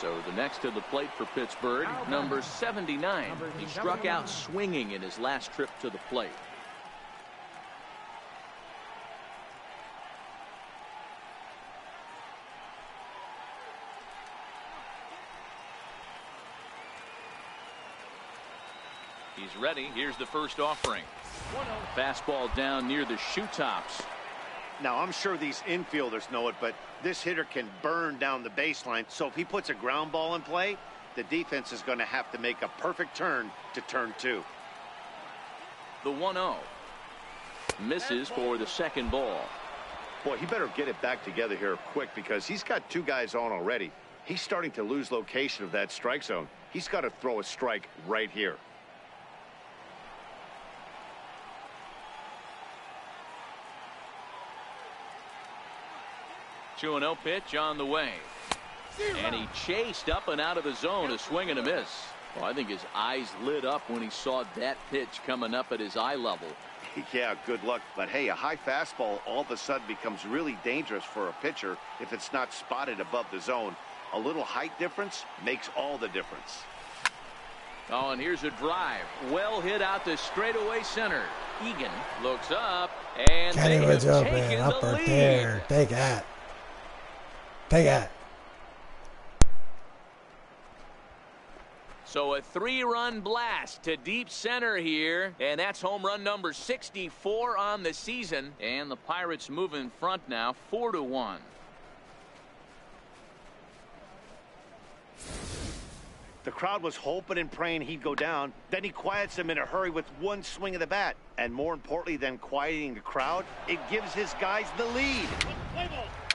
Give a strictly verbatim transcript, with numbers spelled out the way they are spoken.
So the next to the plate for Pittsburgh, number seventy-nine. He struck out swinging in his last trip to the plate. He's ready. Here's the first offering. Fastball down near the shoe tops. Now, I'm sure these infielders know it, but this hitter can burn down the baseline. So if he puts a ground ball in play, the defense is going to have to make a perfect turn to turn two. The one oh misses for the second ball. Boy, he better get it back together here quick, because he's got two guys on already. He's starting to lose location of that strike zone. He's got to throw a strike right here. two and oh pitch on the way. And he chased up and out of the zone, a swing and a miss. Well, I think his eyes lit up when he saw that pitch coming up at his eye level. Yeah, good luck. But hey, a high fastball all of a sudden becomes really dangerous for a pitcher if it's not spotted above the zone. A little height difference makes all the difference. Oh, and here's a drive. Well hit out to straightaway center. Eagan looks up, and they have taken the lead. Take that. Take that. So a three-run blast to deep center here, and that's home run number sixty-four on the season. And the Pirates move in front now, four to one. The crowd was hoping and praying he'd go down. Then he quiets them in a hurry with one swing of the bat, and more importantly than quieting the crowd, it gives his guys the lead.